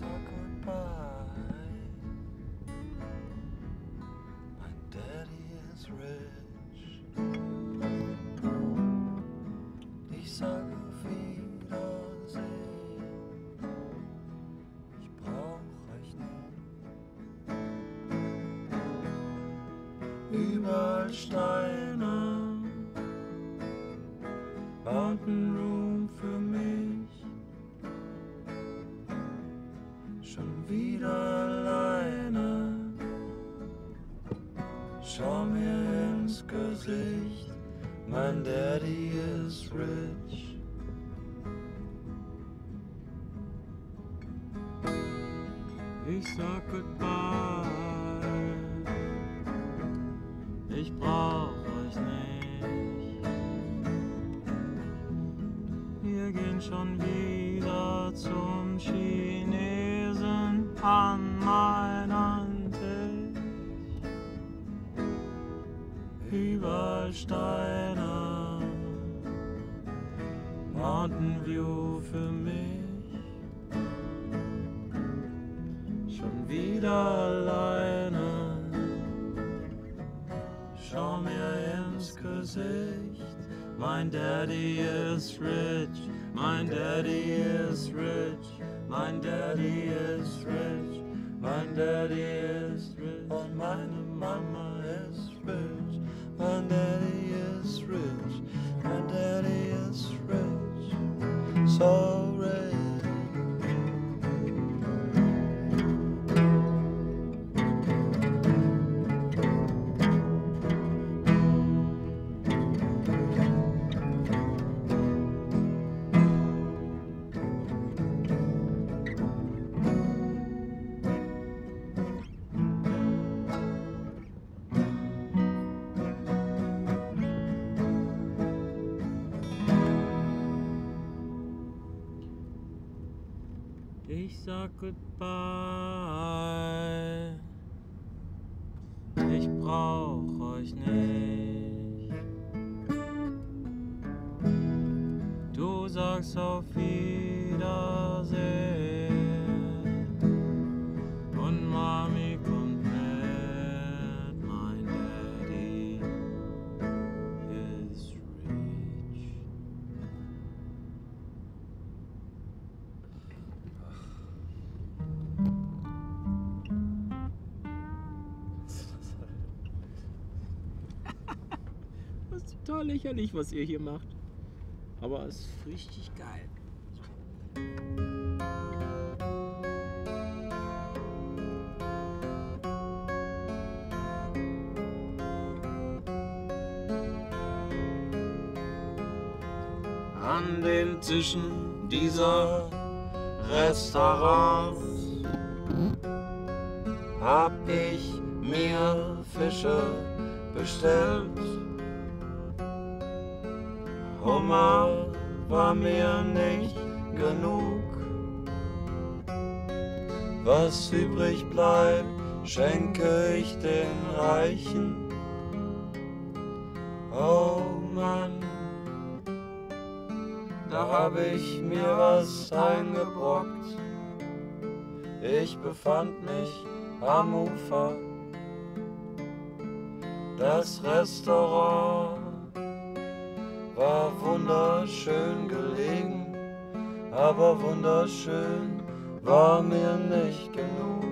days are gone by. My daddy is rich. Ich sage auf Wiedersehen, ich brauch euch nie. Überall Steine, Mountain Room für mich. Schon wieder alleine, schau mir ins Gesicht, mein Daddy is rich. Ich sag goodbye, ich brauch euch nicht. Wir gehen schon wieder zum Chinesen an meinen Tisch. Überall Steine, Mountain View für mich. Schon wieder alleine, schau mir ins Gesicht, mein Daddy is rich, mein Daddy is rich, mein Daddy is rich, mein Daddy is rich, und meine Mama is rich, mein Daddy is rich, mein Daddy is rich, so rich. Ich sag goodbye, ich brauch euch nicht. Du sagst auf Wiedersehen und Mami kommt mit, mein Daddy is rich. Das ist total lächerlich, was ihr hier macht. Aber es ist richtig geil. An den Tischen dieser Restaurants hab ich mir Fische bestellt. Hummer war mir nicht genug. Was übrig bleibt, schenke ich den Reichen. Oh Mann, da habe ich mir was eingebrockt. Ich befand mich am Ufer. Das Restaurant war wunderschön gelegen, aber wunderschön war mir nicht genug.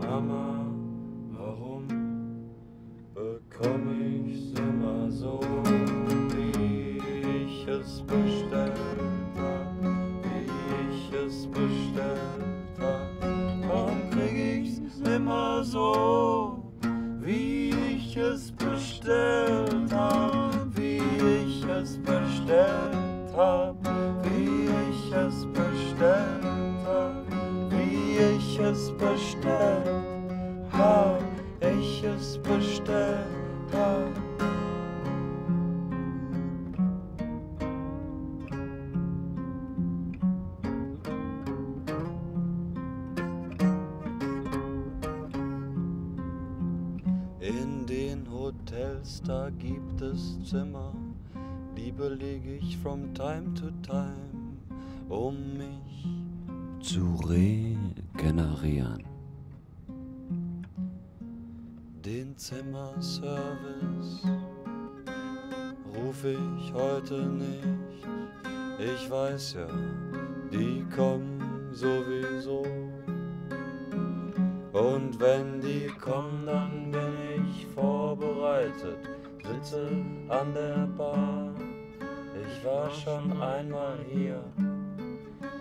Mama, warum bekomme ich's immer so, wie ich es bestellt hab, wie ich es bestellt hab? Warum krieg ich's immer so, wie ich es bestellt hab, wie ich es bestellt hab, wie ich es bestellt hab, wie ich es bestellt hab, ich es bestellt hab. In den Hotels, da gibt es Zimmer, die belege ich from time to time. um mich zu regenerieren. Den Zimmerservice rufe ich heute nicht. Ich weiß ja, die kommen sowieso. Und wenn die kommen, dann bin ich vorbereitet, sitze an der Bar. Ich war schon einmal hier,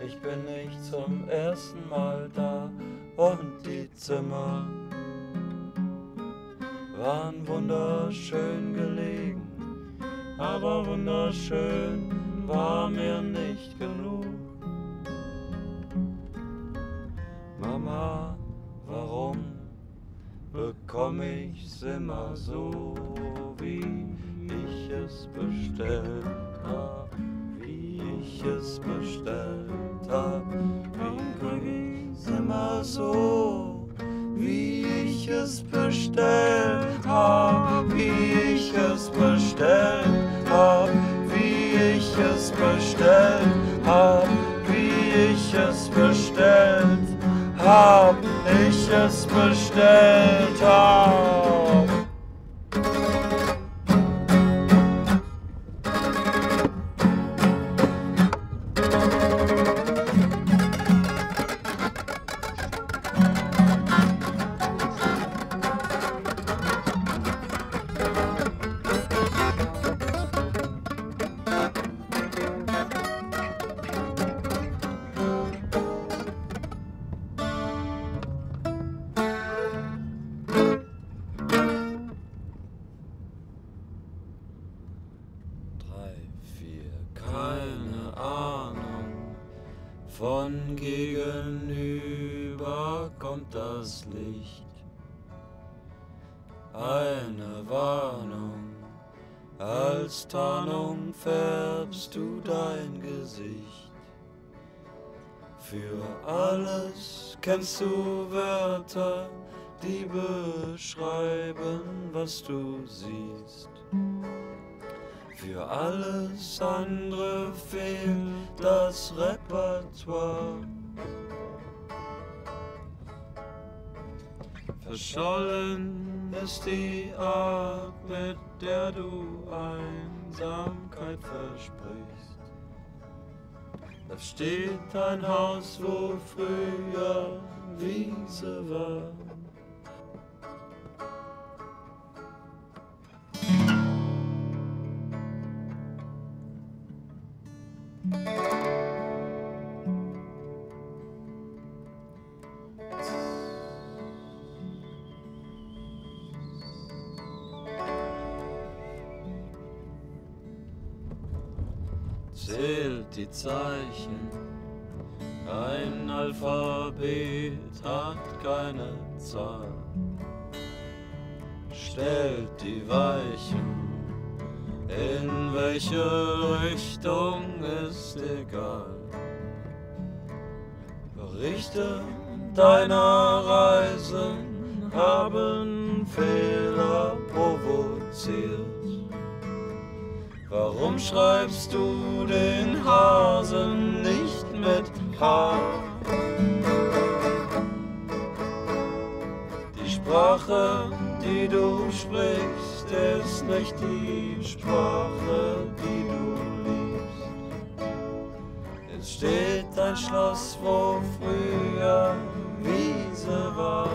ich bin nicht zum ersten Mal da. Und die Zimmer waren wunderschön gelegen, aber wunderschön war mir nicht genug. Mama, warum bekomme ich's immer so, wie ich es bestellt hab, wie ich es bestellt hab? Warum krieg ich's immer so, wie ich es bestellt hab, wie ich es bestellt hab, wie ich es bestellt hab, wie ich es bestellt hab, ich es bestellt hab. Keine Ahnung, von gegenüber kommt das Licht. Eine Warnung, als Tarnung färbst du dein Gesicht. Für alles kennst du Wörter, die beschreiben, was du siehst. Für alles andere fehlt das Repertoire. Verschollen ist die Art, mit der du Einsamkeit versprichst. Da steht ein Haus, wo früher Wiese war. Zählt die Zeichen, ein Alphabet hat keine Zahl. Stellt die Weichen, in welche Richtung ist egal. Berichte deiner Reisen haben Fehler provoziert. Warum schreibst du den Hasen nicht mit H? Die Sprache, die du sprichst, ist nicht die Sprache, die du liebst. Es steht ein Schloss, wo früher Wiese war.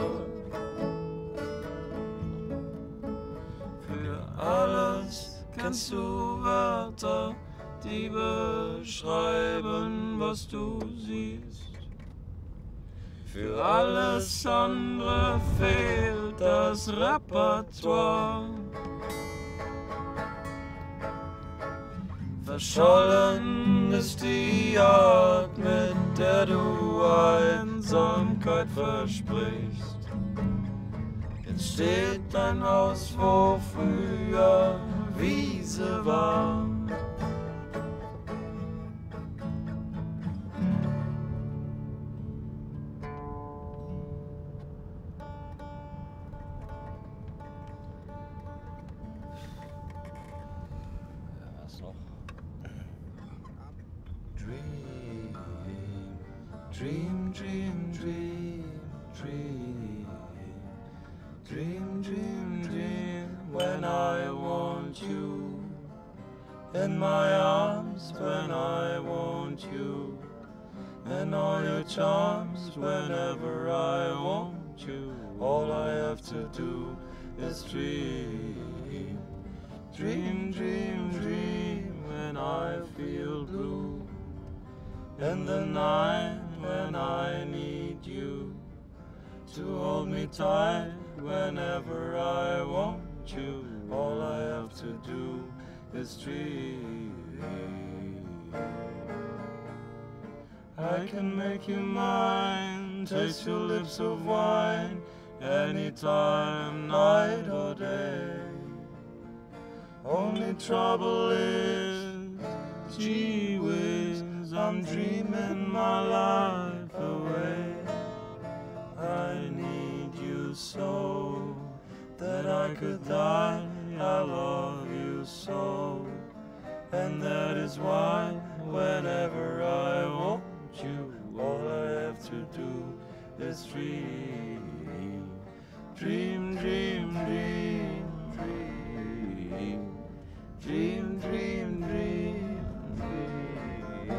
Für alles kennst du Wörter, die beschreiben, was du siehst. Für alles andere fehlt das Repertoire. Verschollen ist die Art, mit der du Einsamkeit versprichst. Jetzt steht ein Haus, wo früher Wiese war. Was noch? Dream. Dream, dream, dream, dream. Dream, dream, dream, when I want you. In my arms when I want you. And all your charms whenever I want you. All I have to do is dream. Dream, dream, dream, when I feel blue. In the night when I need you. To hold me tight whenever I want you. All I have to do is dream. I can make you mine, taste your lips of wine, anytime, night or day. Only trouble is, gee whiz, I'm dreaming my life away. I need you so that I could die. I love you so, and that is why whenever I want you, all I have to do is dream. Dream, dream, dream, dream. Dream, dream, dream, dream.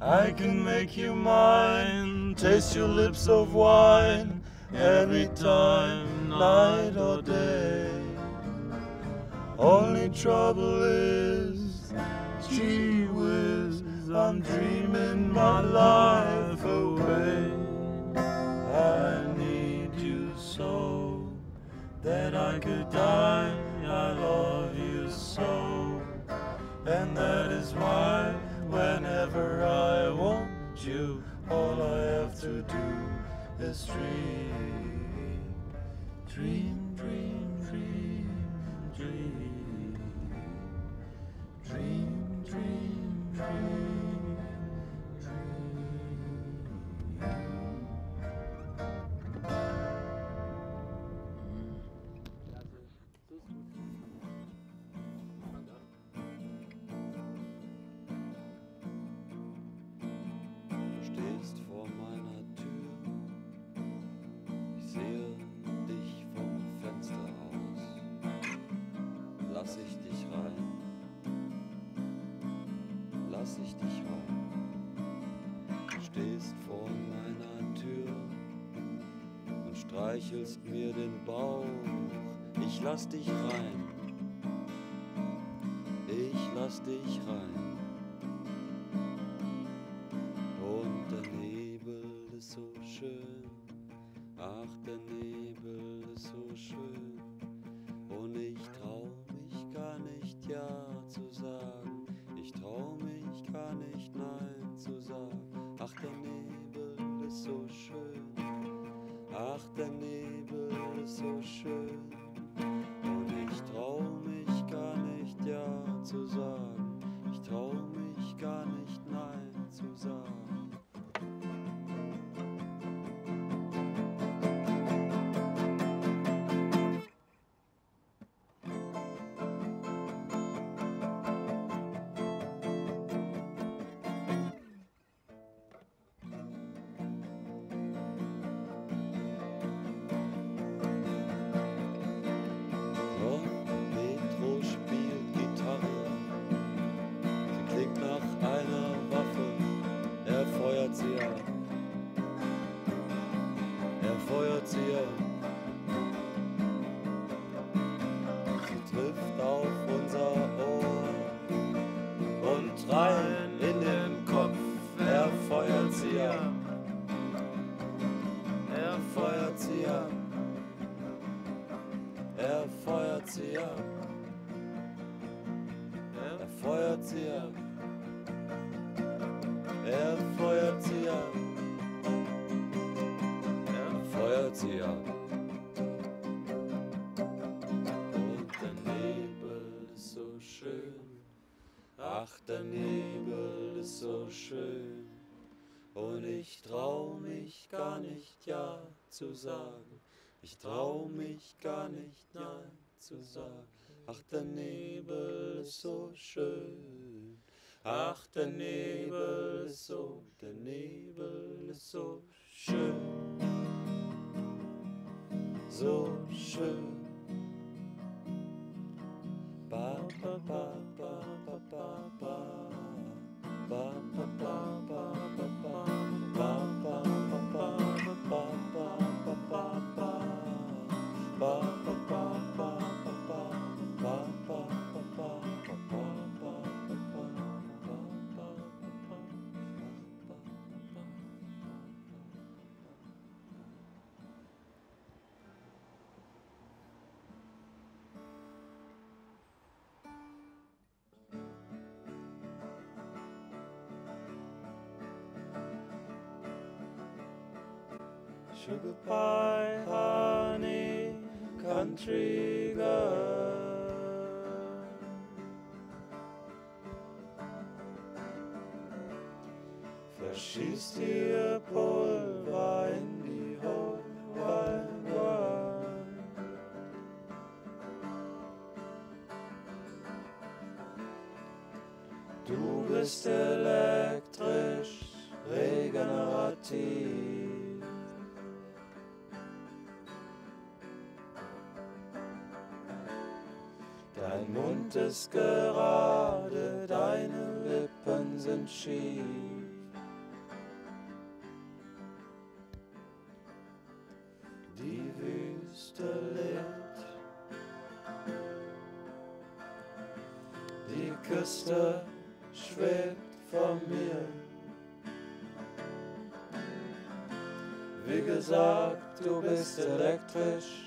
I can make you mine, taste your lips of wine, every time, night or day. Only trouble is, gee whiz, I'm dreaming my life away. I need you so that I could die. I love you so, and that is why whenever I want you, all I have to do is dream. Dream, dream, dream, dream. Dream, dream, dream, dream. Du stehst vor meiner Tür. Lass ich dich rein, lass ich dich rein. Du stehst vor meiner Tür und streichelst mir den Bauch. Ich lass dich rein, ich lass dich rein. Und der Nebel ist so schön, ach der Nebel ist so schön. Und ich trau mich gar nicht ja zu sagen, ich trau mich gar nicht nein zu sagen. Ach der Nebel ist so schön, ach der Nebel ist so schön. Und ich trau mich gar nicht ja zu sagen, ich trau mich gar nicht nein zu sagen. Ach, der Nebel ist so schön, und ich trau mich gar nicht ja zu sagen, ich trau mich gar nicht nein zu sagen. Ach, der Nebel ist so schön, Ach, der Nebel ist so, der Nebel ist so schön, so schön. Ba ba ba ba ba ba ba ba ba ba ba ba ba ba ba ba ba ba ba ba ba. Sugar pie, honey, country girl. Verschießt ihr Pulver in die whole wide world. Du bist elektrisch, regenerativ. Dein Mund ist gerade, deine Lippen sind schief. Die Wüste lebt, die Küste schwebt von mir. Wie gesagt, du bist elektrisch.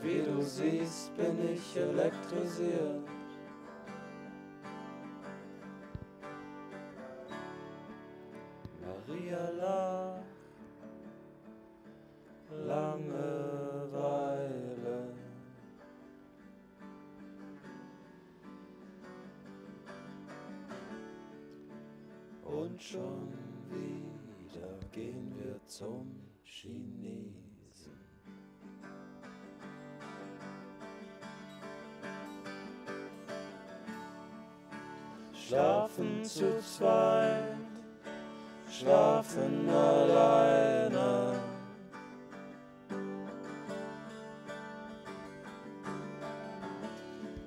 Wie du siehst, bin ich elektrisiert. Maria lacht Langeweile. Und schon wieder gehen wir zum Chinesen. Schlafen zu zweit, schlafen alleine.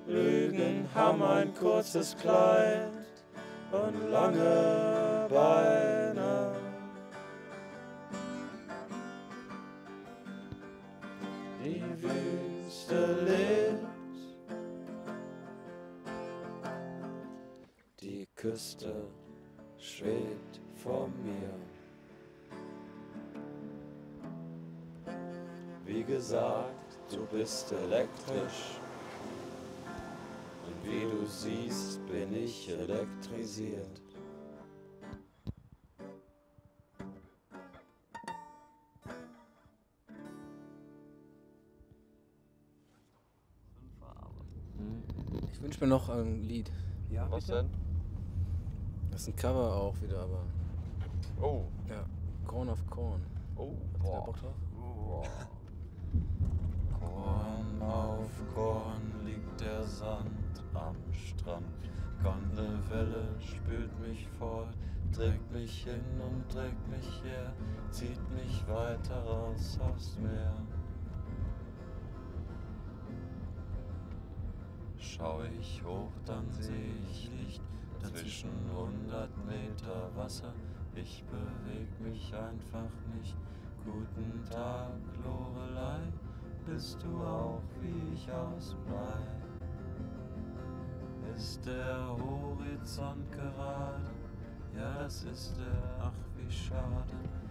Lügen haben ein kurzes Kleid und lange Beine. Die Wüste lebt. Die Küste schwebt vor mir. Wie gesagt, du bist elektrisch. Und wie du siehst, bin ich elektrisiert. Ich wünsche mir noch ein Lied. Ja, was denn? Das ist ein Cover auch wieder, aber... Oh. Ja, Corn of Corn. Oh. Habt ihr da Bock drauf? Oh. Korn auf Korn liegt der Sand am Strand. Gondel Welle spült mich voll, trägt mich hin und trägt mich her, zieht mich weiter raus aufs Meer. Schau ich hoch, dann sehe ich Licht. Zwischen 100 Meter Wasser, ich beweg mich einfach nicht. Guten Tag, Lorelei, bist du auch wie ich aus Blei? Ist der Horizont gerade? Ja, das ist er, ach wie schade.